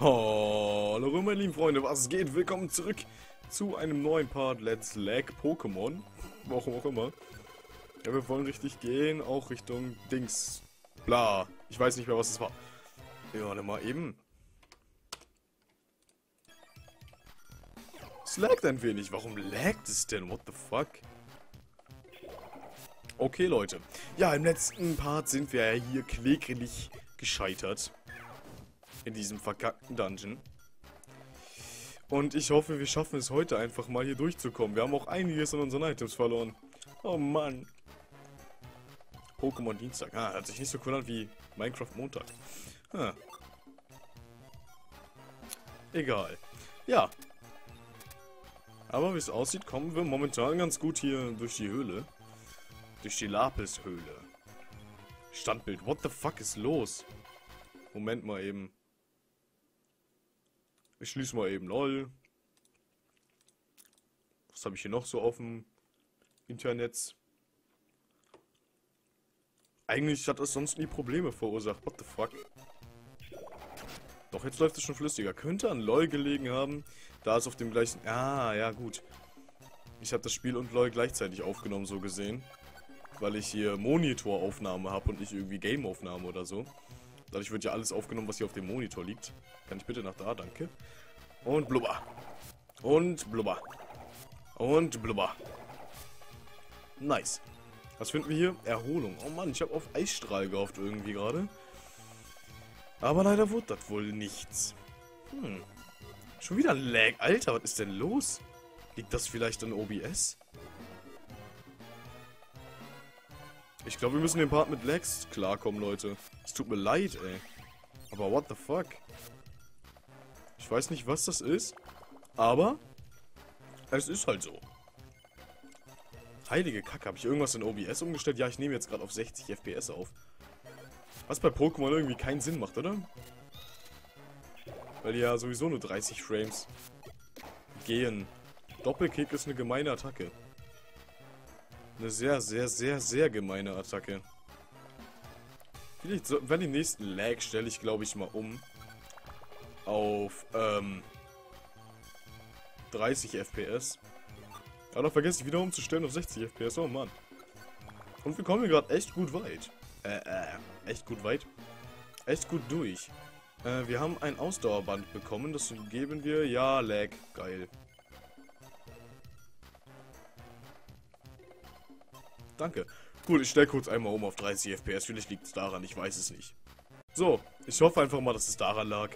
Hallo meine lieben Freunde, was geht? Willkommen zurück zu einem neuen Part Let's Lag Pokémon. Warum auch immer. Ja, wir wollen richtig gehen, auch Richtung Dings. Bla. Ich weiß nicht mehr, was es war. Ja, dann mal eben. Es laggt ein wenig. Warum laggt es denn? What the fuck? Okay, Leute. Ja, im letzten Part sind wir ja hier kläglich gescheitert. In diesem verkackten Dungeon. Und ich hoffe, wir schaffen es heute einfach mal hier durchzukommen. Wir haben auch einiges an unseren Items verloren. Oh Mann. Pokémon Dienstag. Ah, hört sich nicht so cool an wie Minecraft Montag. Ah. Egal. Ja. Aber wie es aussieht, kommen wir momentan ganz gut hier durch die Höhle. Durch die Lapis-Höhle. Standbild. What the fuck ist los? Moment mal eben. Ich schließe mal eben LoL. Was habe ich hier noch so auf dem Internet? Eigentlich hat das sonst nie Probleme verursacht. What the fuck? Doch, jetzt läuft es schon flüssiger. Könnte an LoL gelegen haben, da es auf dem gleichen... Ah, ja gut. Ich habe das Spiel und LoL gleichzeitig aufgenommen, so gesehen. Weil ich hier Monitoraufnahme habe und nicht irgendwie Gameaufnahme oder so. Dadurch wird ja alles aufgenommen, was hier auf dem Monitor liegt. Kann ich bitte nach da? Danke. Und blubber. Und blubber. Und blubber. Nice. Was finden wir hier? Erholung. Oh Mann, ich habe auf Eisstrahl gehofft irgendwie gerade. Aber leider wurde das wohl nichts. Hm. Schon wieder ein Lag. Alter, was ist denn los? Liegt das vielleicht an OBS? Ich glaube, wir müssen den Part mit Lags klarkommen, Leute. Es tut mir leid, ey. Aber what the fuck? Ich weiß nicht, was das ist, aber es ist halt so. Heilige Kacke, habe ich irgendwas in OBS umgestellt? Ja, ich nehme jetzt gerade auf 60 FPS auf. Was bei Pokémon irgendwie keinen Sinn macht, oder? Weil die ja sowieso nur 30 Frames gehen. Doppelkick ist eine gemeine Attacke. Eine sehr, sehr, sehr, sehr gemeine Attacke. Vielleicht so, wenn den nächsten Lag stelle ich, glaube ich, mal um. Auf, 30 FPS. Aber da vergesse ich wieder umzustellen auf 60 FPS. Oh Mann. Und wir kommen hier gerade echt gut weit. Echt gut weit? Echt gut durch. Wir haben ein Ausdauerband bekommen. Das geben wir. Ja, Lag. Geil. Danke. Gut, ich stelle kurz einmal um auf 30 FPS. Vielleicht liegt es daran, ich weiß es nicht. So, ich hoffe einfach mal, dass es daran lag.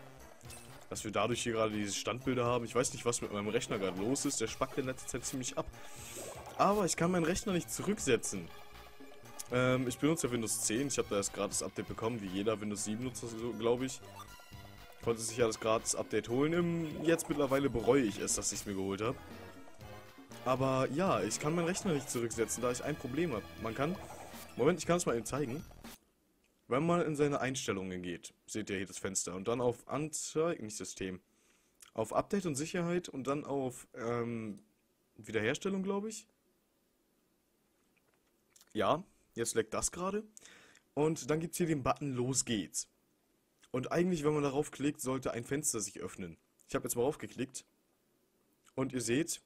Dass wir dadurch hier gerade diese Standbilder haben. Ich weiß nicht, was mit meinem Rechner gerade los ist. Der spackt in letzter Zeit ziemlich ab. Aber ich kann meinen Rechner nicht zurücksetzen. Ich benutze ja Windows 10. Ich habe da erst gratis Update bekommen, wie jeder Windows 7-Nutzer, glaube ich. Konnte sich ja das gratis Update holen. Jetzt mittlerweile bereue ich es, dass ich es mir geholt habe. Aber ja, ich kann meinen Rechner nicht zurücksetzen, da ich ein Problem habe. Man kann... Moment, ich kann es mal eben zeigen. Wenn man in seine Einstellungen geht, seht ihr hier das Fenster. Und dann auf Anzeigen, nicht System. Auf Update und Sicherheit und dann auf Wiederherstellung, glaube ich. Ja, jetzt leckt das gerade. Und dann gibt es hier den Button Los geht's. Und eigentlich, wenn man darauf klickt, sollte ein Fenster sich öffnen. Ich habe jetzt mal raufgeklickt. Und ihr seht...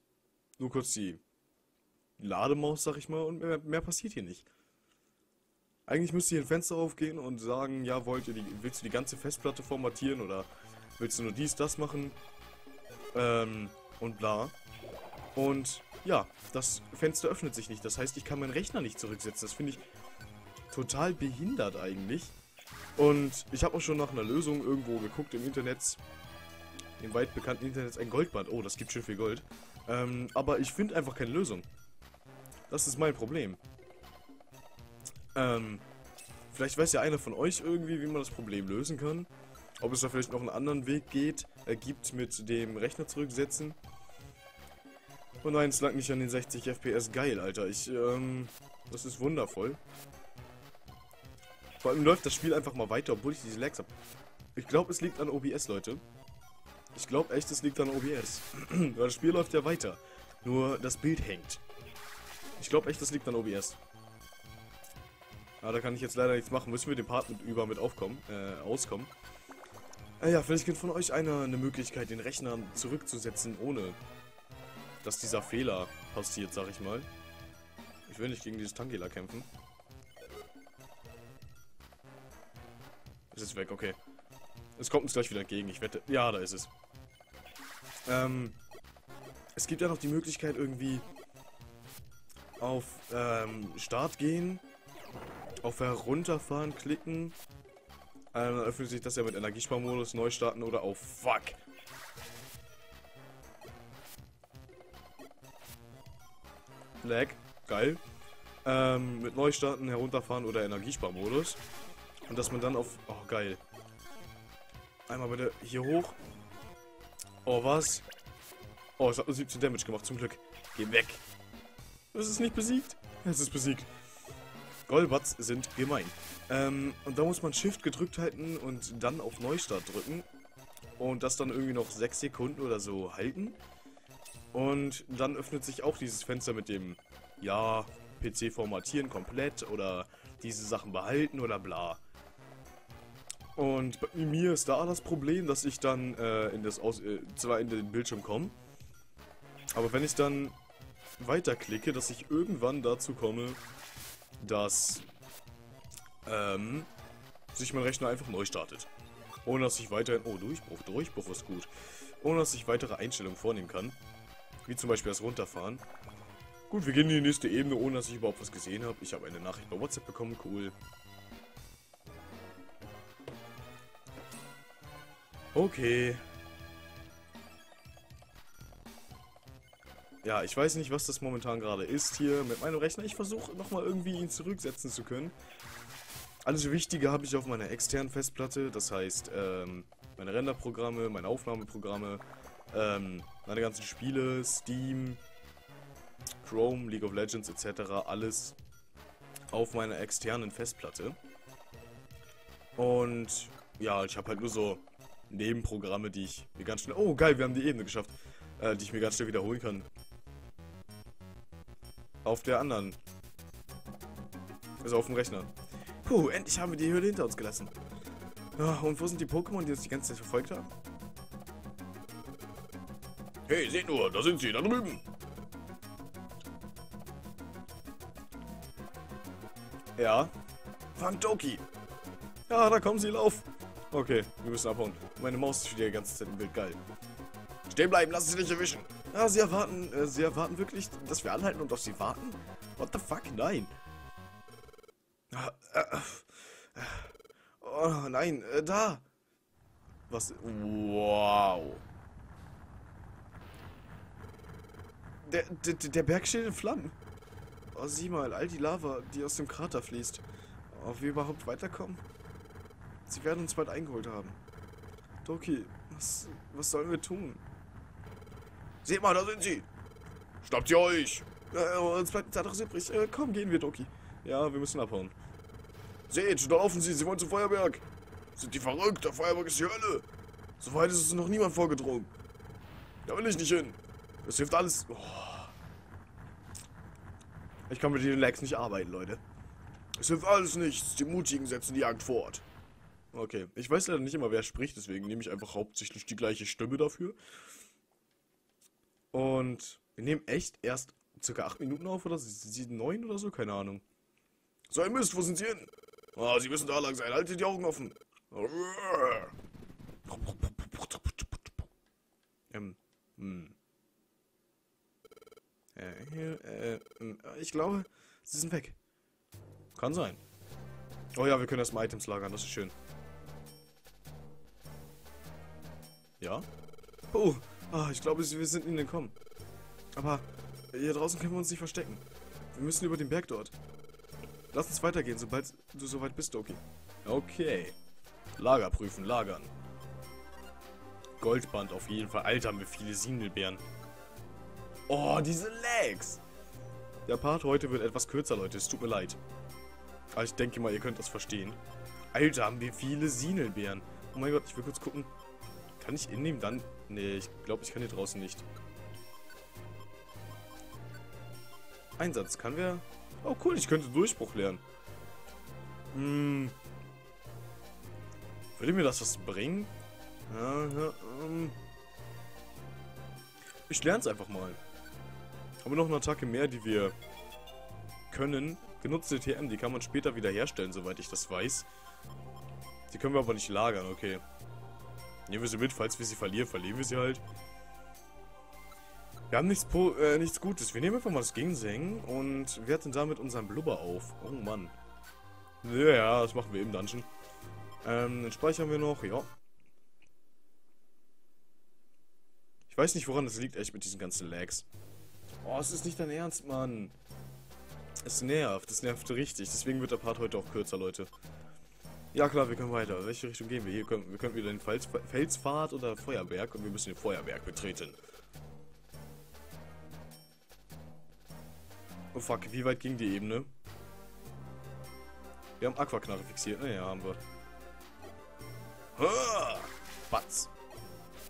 Nur kurz die Lademaus, sag ich mal, und mehr passiert hier nicht. Eigentlich müsste hier ein Fenster aufgehen und sagen, ja, willst du die ganze Festplatte formatieren oder willst du nur dies, das machen? Und bla. Und ja, das Fenster öffnet sich nicht. Das heißt, ich kann meinen Rechner nicht zurücksetzen. Das finde ich total behindert eigentlich. Und ich habe auch schon nach einer Lösung irgendwo geguckt im Internet. Im weit bekannten Internet ein Goldband. Oh, das gibt schön viel Gold. Aber ich finde einfach keine Lösung. Das ist mein Problem. Vielleicht weiß ja einer von euch irgendwie, wie man das Problem lösen kann. Ob es da vielleicht noch einen anderen Weg gibt mit dem Rechner zurücksetzen. Und nein, es lag nicht an den 60 FPS. Geil, Alter. Das ist wundervoll. Vor allem läuft das Spiel einfach mal weiter, obwohl ich diese Lags habe. Ich glaube, es liegt an OBS, Leute. Ich glaube echt, es liegt an OBS. Weil das Spiel läuft ja weiter. Nur das Bild hängt. Ich glaube echt, das liegt an OBS. Aber da kann ich jetzt leider nichts machen. Müssen wir den Part mit auskommen. Ja, vielleicht kennt von euch einer eine Möglichkeit, den Rechner zurückzusetzen, ohne dass dieser Fehler passiert, sag ich mal. Ich will nicht gegen dieses Tangela kämpfen. Es ist weg, okay. Es kommt uns gleich wieder entgegen, ich wette. Ja, da ist es. Es gibt ja noch die Möglichkeit, irgendwie auf Start gehen, auf Herunterfahren klicken. Dann öffnet sich das ja mit Energiesparmodus, neu starten oder auf Fuck. Lag, geil. Mit Neustarten, Herunterfahren oder Energiesparmodus. Und dass man dann auf... Oh, geil. Einmal bitte hier hoch. Oh, was? Oh, es hat nur 17 Damage gemacht, zum Glück. Geh weg. Es ist nicht besiegt. Es ist besiegt. Golbatz sind gemein. Und da muss man Shift gedrückt halten und dann auf Neustart drücken. Und das dann irgendwie noch 6 Sekunden oder so halten. Und dann öffnet sich auch dieses Fenster mit dem, ja, PC formatieren komplett oder diese Sachen behalten oder bla. Und bei mir ist da das Problem, dass ich dann zwar in den Bildschirm komme, aber wenn ich dann weiterklicke, dass ich irgendwann dazu komme, dass sich mein Rechner einfach neu startet. Ohne dass ich weiterhin... Oh, Durchbruch ist gut. Ohne dass ich weitere Einstellungen vornehmen kann. Wie zum Beispiel das Runterfahren. Gut, wir gehen in die nächste Ebene, ohne dass ich überhaupt was gesehen habe. Ich habe eine Nachricht bei WhatsApp bekommen, cool. Okay. Ja, ich weiß nicht, was das momentan gerade ist hier mit meinem Rechner. Ich versuche nochmal irgendwie ihn zurücksetzen zu können. Alles Wichtige habe ich auf meiner externen Festplatte. Das heißt, meine Renderprogramme, meine Aufnahmeprogramme, meine ganzen Spiele, Steam, Chrome, League of Legends etc. Alles auf meiner externen Festplatte. Und ja, ich habe halt nur so Nebenprogramme, die ich mir ganz schnell... Oh, geil, wir haben die Ebene geschafft. Die ich mir ganz schnell wiederholen kann. Auf der anderen. Also auf dem Rechner. Puh, endlich haben wir die Höhle hinter uns gelassen. Ach, und wo sind die Pokémon, die uns die ganze Zeit verfolgt haben? Hey, seht nur, da sind sie, da drüben. Ja. Fantoki. Ja, da kommen sie, lauf. Okay, wir müssen abhauen. Meine Maus ist wieder die ganze Zeit im Bild, geil. Stehen bleiben, lass es nicht erwischen. Ja, sie erwarten wirklich, dass wir anhalten und auf sie warten? What the fuck, nein. Oh, nein, da. Was? Wow. Der Berg steht in Flammen. Oh, sieh mal, all die Lava, die aus dem Krater fließt. Ob wir überhaupt weiterkommen? Sie werden uns bald eingeholt haben. Doki, was sollen wir tun? Seht mal, da sind sie! Schnappt sie euch! Uns bleibt nichts anderes übrig. Komm, gehen wir, Doki. Ja, wir müssen abhauen. Seht, da laufen sie wollen zum Feuerberg. Sind die verrückt? Der Feuerberg ist die Hölle. So weit ist es noch niemand vorgedrungen. Da will ich nicht hin. Das hilft alles. Oh. Ich kann mit den Lags nicht arbeiten, Leute. Es hilft alles nichts. Die Mutigen setzen die Jagd fort. Okay, ich weiß leider nicht immer, wer spricht, deswegen nehme ich einfach hauptsächlich die gleiche Stimme dafür. Und wir nehmen echt erst ca. 8 Minuten auf, oder? 9 oder so? Keine Ahnung. So, ihr müsst, wo sind sie hin? Ah, sie müssen da lang sein, haltet die Augen offen. Ich glaube, sie sind weg. Kann sein. Oh ja, wir können erstmal Items lagern, das ist schön. Ja? Oh, ich glaube, wir sind ihnen entkommen. Aber hier draußen können wir uns nicht verstecken. Wir müssen über den Berg dort. Lass uns weitergehen, sobald du soweit bist, Doki. Okay. Lager prüfen, lagern. Goldband auf jeden Fall. Alter, haben wir viele Sindelbeeren. Oh, diese Lags. Der Part heute wird etwas kürzer, Leute. Es tut mir leid. Aber ich denke mal, ihr könnt das verstehen. Alter, haben wir viele Sinelbeeren. Oh mein Gott, ich will kurz gucken. Kann ich innehmen dann? Nee, ich glaube, ich kann hier draußen nicht. Einsatz, kann wer? Oh cool, ich könnte Durchbruch lernen. Würde mir das was bringen? Ich lerne es einfach mal. Haben wir noch eine Attacke mehr, die wir können? Genutzte TM, die kann man später wieder herstellen, soweit ich das weiß. Die können wir aber nicht lagern, okay. Nehmen wir sie mit, falls wir sie verlieren, verlieren wir sie halt. Wir haben nichts Gutes. Wir nehmen einfach mal das Ginseng und werten damit unseren Blubber auf. Oh Mann. Ja, das machen wir im Dungeon. Dann speichern wir noch, ja. Ich weiß nicht, woran das liegt, echt, mit diesen ganzen Lags. Oh, es ist nicht dein Ernst, Mann. Es nervt richtig. Deswegen wird der Part heute auch kürzer, Leute. Ja klar, wir können weiter. In welche Richtung gehen wir? Hier können wir wieder den Felspfad oder Feuerberg, und wir müssen den Feuerberg betreten. Oh fuck, wie weit ging die Ebene? Wir haben Aquaknarre fixiert. Naja, haben wir. Ha! Batz.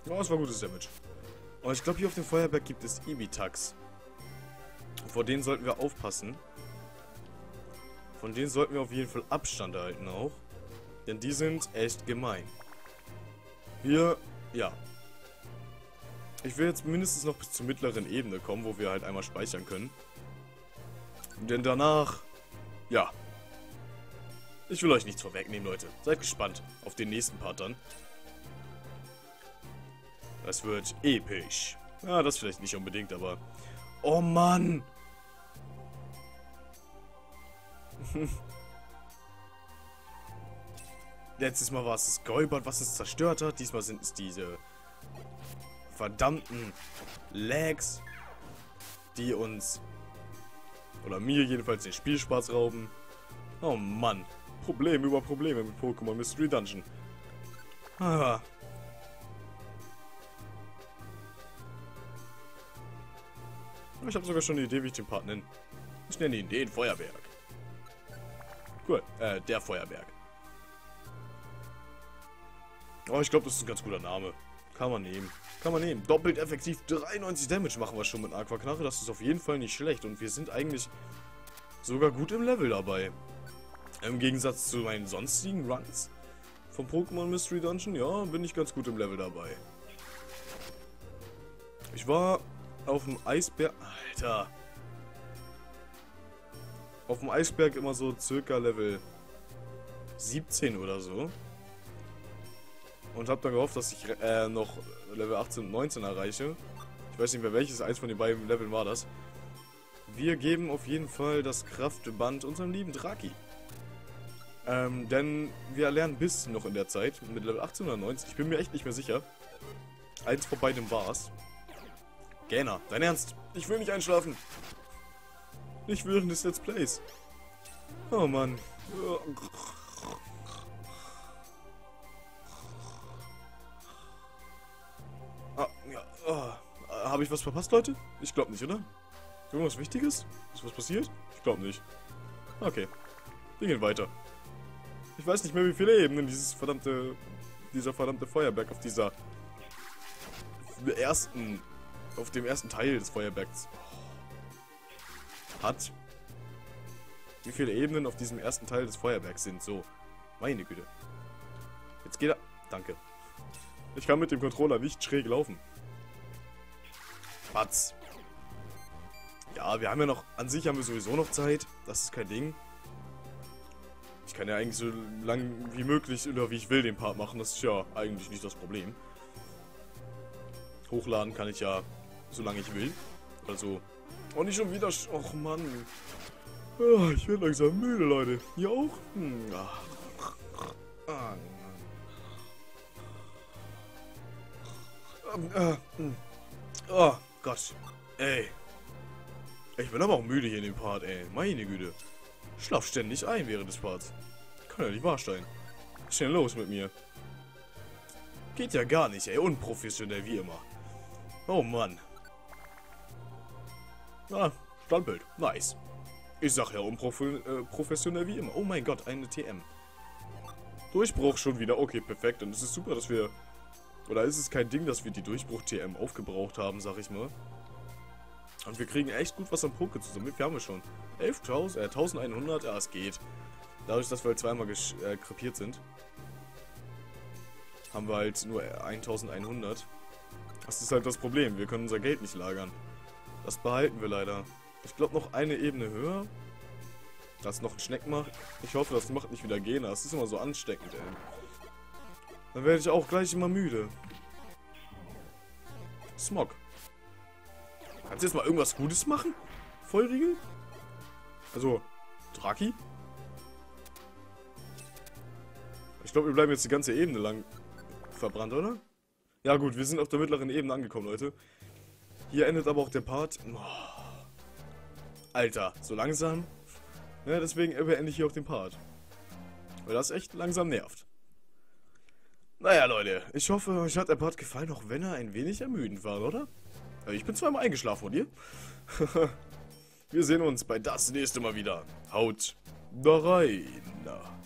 Oh, das war gutes Damage. Und ich glaube, hier auf dem Feuerberg gibt es Ibitax. Vor denen sollten wir aufpassen. Von denen sollten wir auf jeden Fall Abstand halten auch. Denn die sind echt gemein. Hier, ja. Ich will jetzt mindestens noch bis zur mittleren Ebene kommen, wo wir halt einmal speichern können. Denn danach, ja. Ich will euch nichts vorwegnehmen, Leute. Seid gespannt auf den nächsten Part dann. Das wird episch. Ja, das vielleicht nicht unbedingt, aber... Oh Mann! Letztes Mal war es das Golbert, was es zerstört hat. Diesmal sind es diese verdammten Lags, die uns, oder mir jedenfalls, den Spielspaß rauben. Oh Mann. Probleme über Probleme mit Pokémon Mystery Dungeon. Ah. Ich habe sogar schon eine Idee, wie ich den Part nenne. Ich nenne ihn den Feuerberg. Cool, der Feuerberg. Oh, ich glaube, das ist ein ganz guter Name. Kann man nehmen. Kann man nehmen. Doppelt effektiv 93 Damage machen wir schon mit Aquaknarre. Das ist auf jeden Fall nicht schlecht. Und wir sind eigentlich sogar gut im Level dabei. Im Gegensatz zu meinen sonstigen Runs vom Pokémon Mystery Dungeon, ja, bin ich ganz gut im Level dabei. Ich war auf dem Eisberg... Alter. Auf dem Eisberg immer so circa Level 17 oder so. Und habe dann gehofft, dass ich noch Level 18 und 19 erreiche. Ich weiß nicht mehr, welches eins von den beiden Leveln war das. Wir geben auf jeden Fall das Kraftband unserem lieben Draki. Denn wir erlernen ein bisschen noch in der Zeit. Mit Level 18 oder 19. Ich bin mir echt nicht mehr sicher. Eins von beidem war's. Gainer, dein Ernst? Ich will nicht einschlafen. Nicht während des Let's Plays. Oh Mann. Habe ich was verpasst, Leute? Ich glaube nicht, oder? Irgendwas Wichtiges? Ist was passiert? Ich glaube nicht. Okay. Wir gehen weiter. Ich weiß nicht mehr, wie viele Ebenen dieser verdammte Feuerberg auf dieser ersten... auf dem ersten Teil des Feuerbergs hat. Wie viele Ebenen auf diesem ersten Teil des Feuerbergs sind. So. Meine Güte. Jetzt geht er... Danke. Ich kann mit dem Controller nicht schräg laufen. Patz. Ja, wir haben ja noch... An sich haben wir sowieso noch Zeit. Das ist kein Ding. Ich kann ja eigentlich so lang wie möglich oder wie ich will den Part machen. Das ist ja eigentlich nicht das Problem. Hochladen kann ich ja solange ich will. Also... Oh, nicht schon wieder... Och, Mann. Oh, ich werde langsam müde, Leute. Ihr auch? Hm. Ah, oh Gott. Ey. Ich bin aber auch müde hier in dem Part, ey. Meine Güte. Schlaf ständig ein während des Parts. Kann ja nicht wahr sein. Was ist denn los mit mir? Geht ja gar nicht, ey. Unprofessionell wie immer. Oh Mann. Ah, Standbild. Nice. Ich sag ja unprofessionell wie immer. Oh mein Gott, eine TM. Durchbruch schon wieder. Okay, perfekt. Und es ist super, dass wir... Oder ist es kein Ding, dass wir die Durchbruch-TM aufgebraucht haben, sag ich mal. Und wir kriegen echt gut was an Poké zusammen. Wir haben ja schon 11.000, 1.100. Ja, es geht. Dadurch, dass wir halt zweimal krepiert sind. haben wir halt nur 1100. Das ist halt das Problem, wir können unser Geld nicht lagern. Das behalten wir leider. Ich glaube noch eine Ebene höher. Das noch ein Schneck macht. Ich hoffe, das macht nicht wieder Gena. Das ist immer so ansteckend, ey. Dann werde ich auch gleich immer müde. Smog. Kannst du jetzt mal irgendwas Gutes machen? Vollriegel? Also, Draki? Ich glaube, wir bleiben jetzt die ganze Ebene lang verbrannt, oder? Ja gut, wir sind auf der mittleren Ebene angekommen, Leute. Hier endet aber auch der Part. Oh. Alter, so langsam. Ja, deswegen beende ich hier auch den Part. Weil das echt langsam nervt. Naja, Leute. Ich hoffe, euch hat der Part gefallen, auch wenn er ein wenig ermüdend war, oder? Ich bin zweimal eingeschlafen von dir. Wir sehen uns bei das nächste Mal wieder. Haut da rein.